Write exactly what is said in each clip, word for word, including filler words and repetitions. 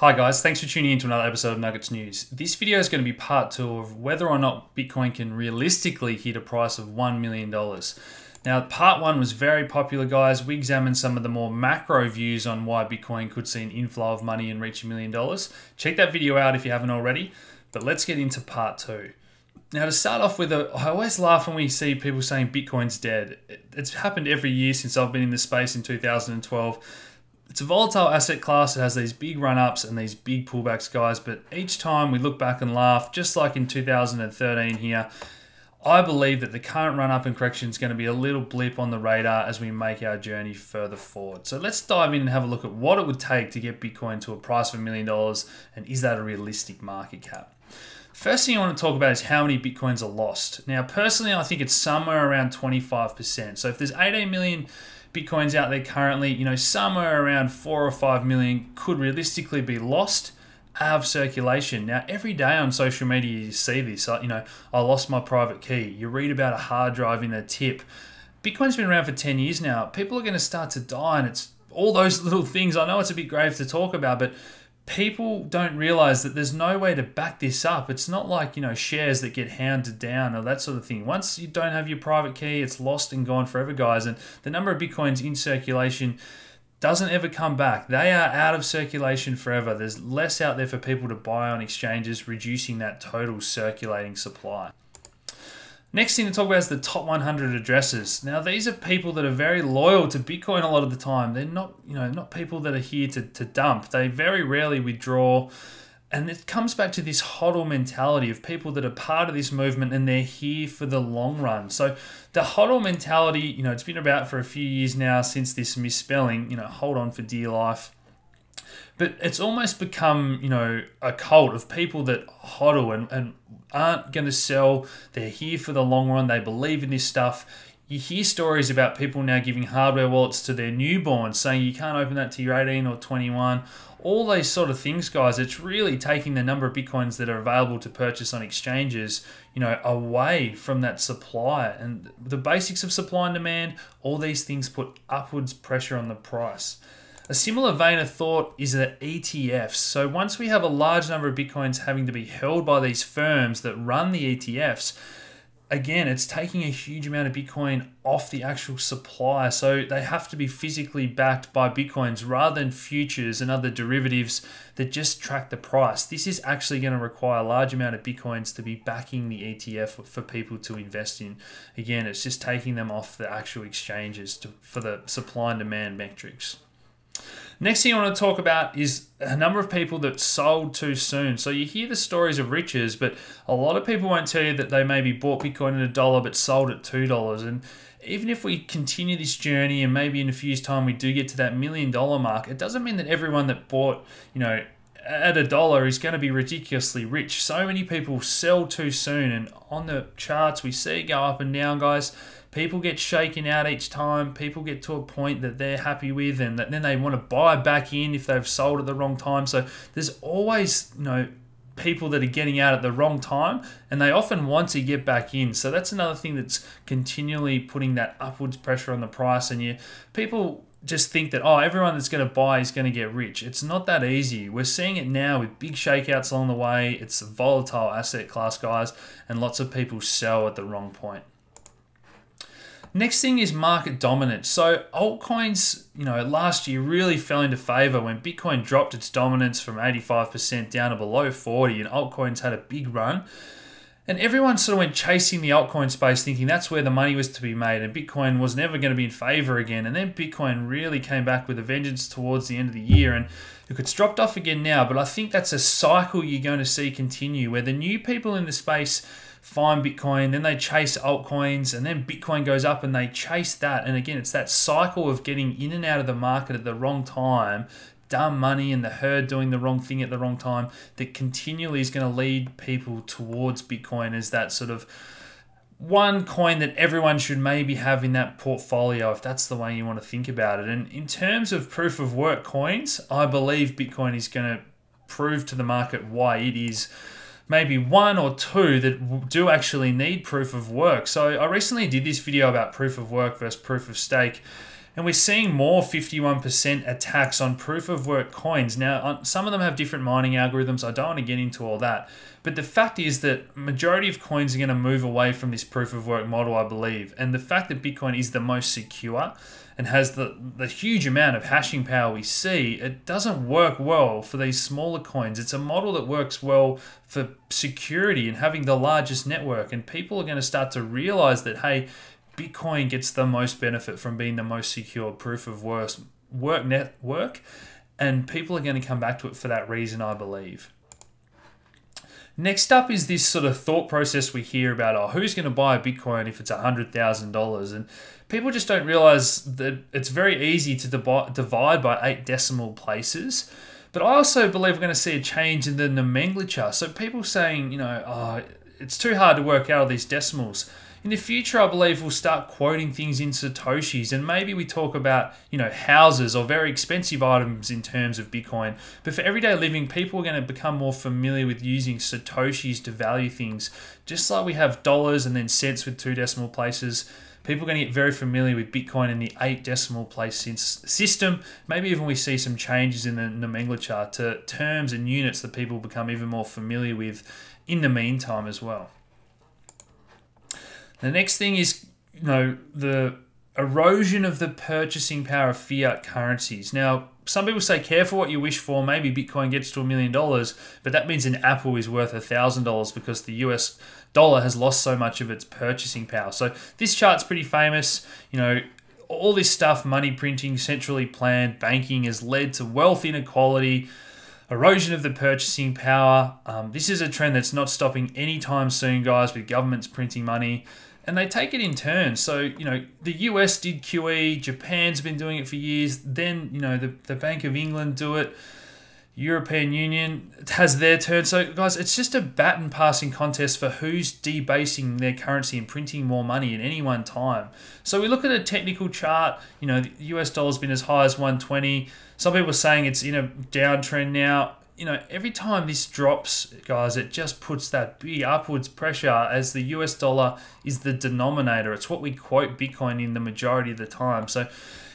Hi guys, thanks for tuning in to another episode of Nuggets News. This video is going to be part two of whether or not Bitcoin can realistically hit a price of one million dollars. Now, part one was very popular, guys. We examined some of the more macro views on why Bitcoin could see an inflow of money and reach a million dollars. Check that video out if you haven't already, but let's get into part two. Now, to start off with, a, I always laugh when we see people saying Bitcoin's dead. It's happened every year since I've been in this space in two thousand twelve. It's a volatile asset class. It has these big run-ups and these big pullbacks, guys, but each time we look back and laugh, just like in two thousand thirteen here, I believe that the current run-up and correction is going to be a little blip on the radar as we make our journey further forward. So let's dive in and have a look at what it would take to get Bitcoin to a price of a million dollars, and is that a realistic market cap? First thing I want to talk about is how many Bitcoins are lost. Now, personally, I think it's somewhere around twenty-five percent. So if there's eighteen million Bitcoins out there currently, you know, somewhere around four or five million could realistically be lost out of circulation. Now, every day on social media, you see this, you know, I lost my private key. You read about a hard drive in a tip. Bitcoin's been around for ten years now. People are going to start to die, and it's all those little things. I know it's a bit grave to talk about, but people don't realize that there's no way to back this up. It's not like, you know, shares that get hounded down or that sort of thing. Once you don't have your private key, it's lost and gone forever, guys. And the number of Bitcoins in circulation doesn't ever come back. They are out of circulation forever. There's less out there for people to buy on exchanges, reducing that total circulating supply. Next thing to talk about is the top one hundred addresses. Now, these are people that are very loyal to Bitcoin a lot of the time. They're not, you know, not people that are here to, to dump. They very rarely withdraw. And it comes back to this hodl mentality of people that are part of this movement and they're here for the long run. So the hodl mentality, you know, it's been about for a few years now since this misspelling, you know, hold on for dear life. But it's almost become, you know, a cult of people that hodl and, and aren't going to sell. They're here for the long run. They believe in this stuff. You hear stories about people now giving hardware wallets to their newborns, saying you can't open that till you're eighteen or twenty-one. All those sort of things, guys. It's really taking the number of Bitcoins that are available to purchase on exchanges, you know, away from that supply. And the basics of supply and demand, all these things put upwards pressure on the price. A similar vein of thought is the E T Fs. So once we have a large number of Bitcoins having to be held by these firms that run the E T Fs, again, it's taking a huge amount of Bitcoin off the actual supply. So they have to be physically backed by Bitcoins rather than futures and other derivatives that just track the price. This is actually going to require a large amount of Bitcoins to be backing the E T F for people to invest in. Again, it's just taking them off the actual exchanges to, for the supply and demand metrics. Next thing I want to talk about is a number of people that sold too soon. So you hear the stories of riches, but a lot of people won't tell you that they maybe bought Bitcoin at a dollar but sold at two dollars. And even if we continue this journey and maybe in a few years' time we do get to that million dollar mark, it doesn't mean that everyone that bought, you know, at a dollar is going to be ridiculously rich. So many people sell too soon, and on the charts we see it go up and down, guys. People get shaken out each time. People get to a point that they're happy with, and that then they want to buy back in if they've sold at the wrong time. So there's always, you know, people that are getting out at the wrong time, and they often want to get back in. So that's another thing that's continually putting that upwards pressure on the price. And you, people just think that, oh, everyone that's going to buy is going to get rich. It's not that easy. We're seeing it now with big shakeouts along the way. It's a volatile asset class, guys, and lots of people sell at the wrong point. Next thing is market dominance. So altcoins, you know, last year really fell into favor when Bitcoin dropped its dominance from eighty-five percent down to below forty, and altcoins had a big run. And everyone sort of went chasing the altcoin space, thinking that's where the money was to be made, and Bitcoin was never going to be in favor again. And then Bitcoin really came back with a vengeance towards the end of the year, and look, it's dropped off again now, but I think that's a cycle you're going to see continue, where the new people in the space find Bitcoin, then they chase altcoins, and then Bitcoin goes up and they chase that. And again, it's that cycle of getting in and out of the market at the wrong time, dumb money and the herd doing the wrong thing at the wrong time, that continually is going to lead people towards Bitcoin as that sort of one coin that everyone should maybe have in that portfolio, if that's the way you want to think about it. And in terms of proof of work coins, I believe Bitcoin is going to prove to the market why it is maybe one or two that do actually need proof of work. So I recently did this video about proof of work versus proof of stake. And we're seeing more fifty-one percent attacks on proof of work coins. Now, some of them have different mining algorithms. I don't want to get into all that. But the fact is that majority of coins are going to move away from this proof of work model, I believe. And the fact that Bitcoin is the most secure and has the, the huge amount of hashing power we see, it doesn't work well for these smaller coins. It's a model that works well for security and having the largest network. And people are going to start to realize that, hey, Bitcoin gets the most benefit from being the most secure proof of work network. And people are going to come back to it for that reason, I believe. Next up is this sort of thought process we hear about, oh, who's going to buy a Bitcoin if it's one hundred thousand dollars? And people just don't realize that it's very easy to divide by eight decimal places. But I also believe we're going to see a change in the nomenclature. So people saying, you know, oh, it's too hard to work out all these decimals. In the future, I believe we'll start quoting things in Satoshis, and maybe we talk about, you know, houses or very expensive items in terms of Bitcoin. But for everyday living, people are going to become more familiar with using Satoshis to value things. Just like we have dollars and then cents with two decimal places, people are going to get very familiar with Bitcoin in the eight decimal place system. Maybe even we see some changes in the nomenclature to terms and units that people become even more familiar with in the meantime as well. The next thing is, you know, the erosion of the purchasing power of fiat currencies. Now, some people say, careful what you wish for. Maybe Bitcoin gets to a million dollars, but that means an apple is worth a thousand dollars because the U S dollar has lost so much of its purchasing power. So this chart's pretty famous. You know, all this stuff, money printing, centrally planned banking has led to wealth inequality, erosion of the purchasing power. Um, this is a trend that's not stopping anytime soon, guys, with governments printing money. And they take it in turns. So, you know, the U S did Q E, Japan's been doing it for years. Then, you know, the, the Bank of England do it. European Union has their turn. So, guys, it's just a baton passing contest for who's debasing their currency and printing more money in any one time. So we look at a technical chart. You know, the U S dollar's been as high as one twenty. Some people are saying it's in a downtrend now. You know, every time this drops, guys, it just puts that big upwards pressure as the U S dollar is the denominator. It's what we quote Bitcoin in the majority of the time. So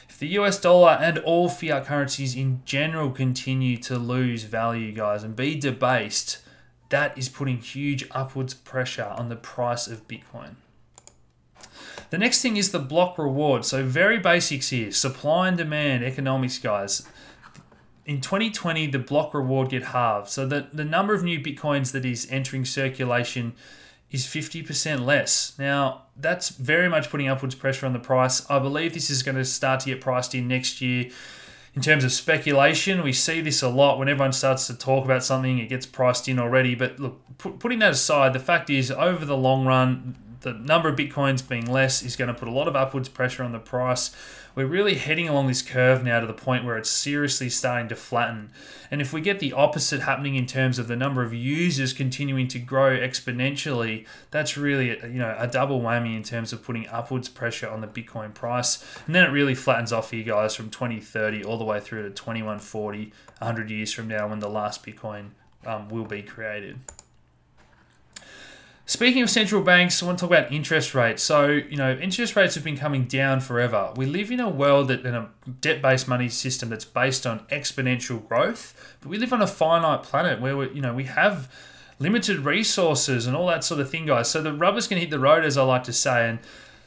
if the U S dollar and all fiat currencies in general continue to lose value, guys, and be debased, that is putting huge upwards pressure on the price of Bitcoin. The next thing is the block reward. So very basics here, supply and demand economics, guys. In twenty twenty, the block reward get halved. So the, the number of new Bitcoins that is entering circulation is fifty percent less. Now, that's very much putting upwards pressure on the price. I believe this is going to start to get priced in next year. In terms of speculation, we see this a lot. When everyone starts to talk about something, it gets priced in already. But look, put, putting that aside, the fact is, over the long run, the number of Bitcoins being less is going to put a lot of upwards pressure on the price. We're really heading along this curve now to the point where it's seriously starting to flatten. And if we get the opposite happening in terms of the number of users continuing to grow exponentially, that's really a, you know, a double whammy in terms of putting upwards pressure on the Bitcoin price. And then it really flattens off here, guys, from twenty thirty all the way through to twenty-one forty, one hundred years from now when the last Bitcoin um, will be created. Speaking of central banks, I want to talk about interest rates. So, you know, interest rates have been coming down forever. We live in a world that, in a debt-based money system that's based on exponential growth, but we live on a finite planet where, we, you know, we have limited resources and all that sort of thing, guys. So the rubber's going to hit the road, as I like to say, and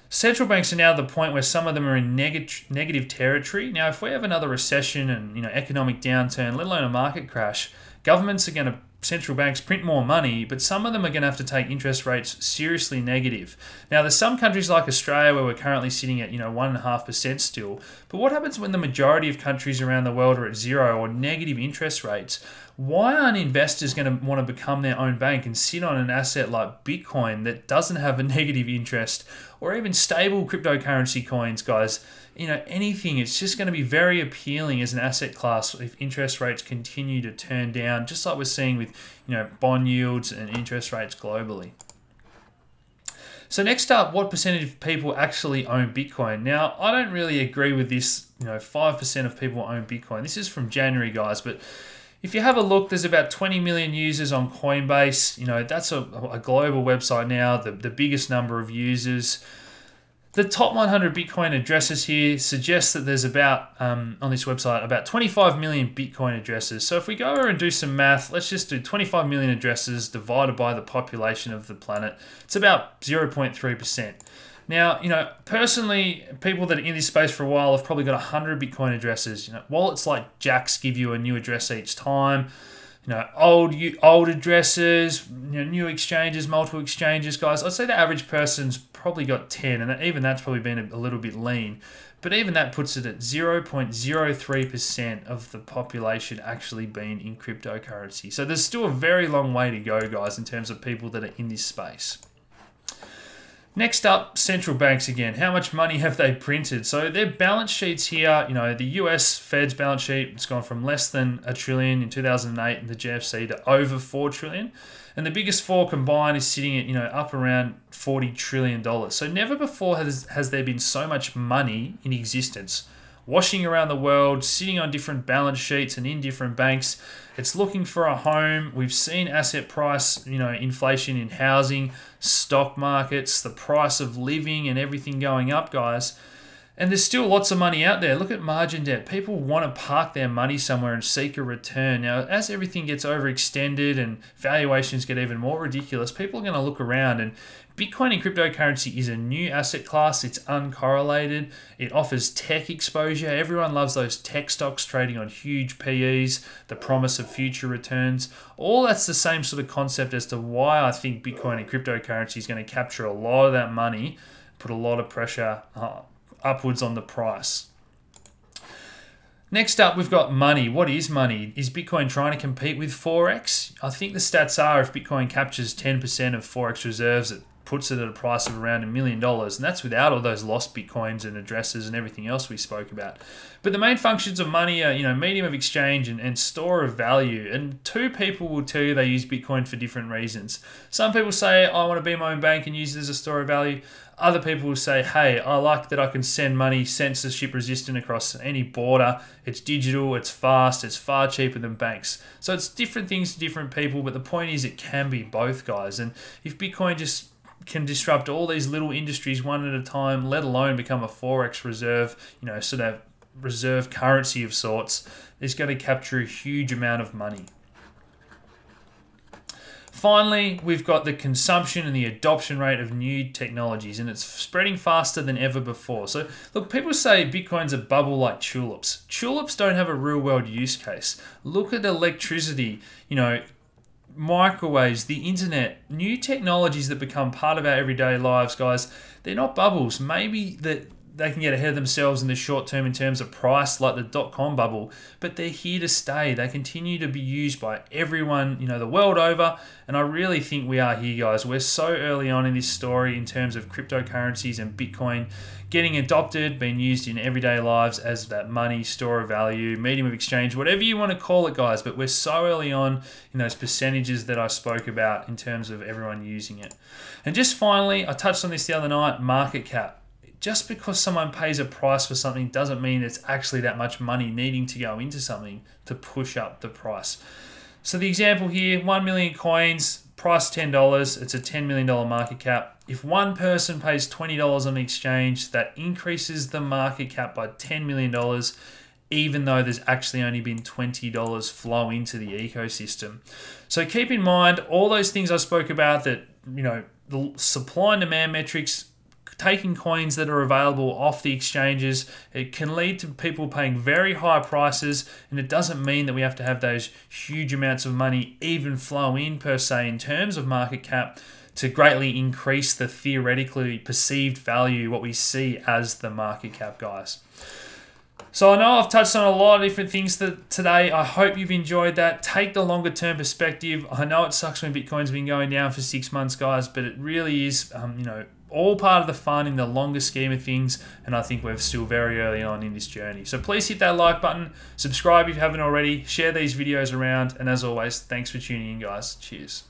central banks are now at the point where some of them are in neg- negative territory. Now, if we have another recession and, you know, economic downturn, let alone a market crash, governments are going to, central banks print more money, but some of them are going to have to take interest rates seriously negative. Now, there's some countries like Australia where we're currently sitting at, you know, one and a half percent still. But what happens when the majority of countries around the world are at zero or negative interest rates? Why aren't investors going to want to become their own bank and sit on an asset like Bitcoin that doesn't have a negative interest, or even stable cryptocurrency coins, guys? You know, anything. It's just going to be very appealing as an asset class if interest rates continue to turn down, just like we're seeing with, you know, bond yields and interest rates globally. So next up, what percentage of people actually own Bitcoin? Now, I don't really agree with this, you know, five percent of people own Bitcoin. This is from January, guys, but if you have a look, there's about twenty million users on Coinbase. You know, that's a, a global website now, the, the biggest number of users. The top one hundred Bitcoin addresses here suggests that there's about, um, on this website, about twenty-five million Bitcoin addresses. So if we go over and do some math, let's just do twenty-five million addresses divided by the population of the planet. It's about zero point three percent. Now, you know, personally, people that are in this space for a while have probably got one hundred Bitcoin addresses. You know, wallets like Jack's give you a new address each time. You know, old old addresses, you know, new exchanges, multiple exchanges, guys. I'd say the average person's probably got ten, and even that's probably been a little bit lean. But even that puts it at zero point zero three percent of the population actually being in cryptocurrency. So there's still a very long way to go, guys, in terms of people that are in this space. Next up, central banks again. How much money have they printed? So their balance sheets here, you know, the U S Fed's balance sheet, it's gone from less than a trillion in two thousand eight in the G F C to over four trillion. And the biggest four combined is sitting at, you know, up around forty trillion dollars. So never before has, has there been so much money in existence, washing around the world, sitting on different balance sheets and in different banks. It's looking for a home. We've seen asset price, you know, inflation in housing, stock markets, the price of living and everything going up, guys. And there's still lots of money out there. Look at margin debt. People want to park their money somewhere and seek a return. Now, as everything gets overextended and valuations get even more ridiculous, people are going to look around, and Bitcoin and cryptocurrency is a new asset class. It's uncorrelated. It offers tech exposure. Everyone loves those tech stocks trading on huge P Es, the promise of future returns. All that's the same sort of concept as to why I think Bitcoin and cryptocurrency is going to capture a lot of that money, put a lot of pressure on upwards on the price. Next up, we've got money. What is money? Is Bitcoin trying to compete with Forex? I think the stats are if Bitcoin captures ten percent of Forex reserves, it puts it at a price of around a million dollars. And that's without all those lost Bitcoins and addresses and everything else we spoke about. But the main functions of money are, you know, medium of exchange and, and store of value. And two people will tell you they use Bitcoin for different reasons. Some people say, I want to be my own bank and use it as a store of value. Other people will say, hey, I like that I can send money censorship resistant across any border. It's digital, it's fast, it's far cheaper than banks. So it's different things to different people, but the point is it can be both, guys. And if Bitcoin just can disrupt all these little industries one at a time, let alone become a Forex reserve, you know, sort of reserve currency of sorts, it's going to capture a huge amount of money. Finally, we've got the consumption and the adoption rate of new technologies, and it's spreading faster than ever before. So look, people say Bitcoin's a bubble like tulips. Tulips don't have a real world use case. Look at electricity, you know, microwaves, the internet, new technologies that become part of our everyday lives, guys. They're not bubbles. Maybe that they can get ahead of themselves in the short term in terms of price, like the dot-com bubble, but they're here to stay. They continue to be used by everyone, you know, the world over. And I really think we are here, guys. We're so early on in this story in terms of cryptocurrencies and Bitcoin getting adopted, being used in everyday lives as that money, store of value, medium of exchange, whatever you want to call it, guys. But we're so early on in those percentages that I spoke about in terms of everyone using it. And just finally, I touched on this the other night, market cap. Just because someone pays a price for something doesn't mean it's actually that much money needing to go into something to push up the price. So the example here, one million coins, price ten dollars, it's a ten million dollar market cap. If one person pays twenty dollars on the exchange, that increases the market cap by ten million dollars, even though there's actually only been twenty dollars flow into the ecosystem. So keep in mind all those things I spoke about, that, you know, the supply and demand metrics, taking coins that are available off the exchanges, it can lead to people paying very high prices, and it doesn't mean that we have to have those huge amounts of money even flow in per se in terms of market cap to greatly increase the theoretically perceived value, what we see as the market cap, guys. So I know I've touched on a lot of different things today. I hope you've enjoyed that. Take the longer term perspective. I know it sucks when Bitcoin's been going down for six months, guys, but it really is, um, you know, all part of the fun in the longer scheme of things, and I think we're still very early on in this journey. So please hit that like button, subscribe if you haven't already, share these videos around, and as always, thanks for tuning in, guys. Cheers.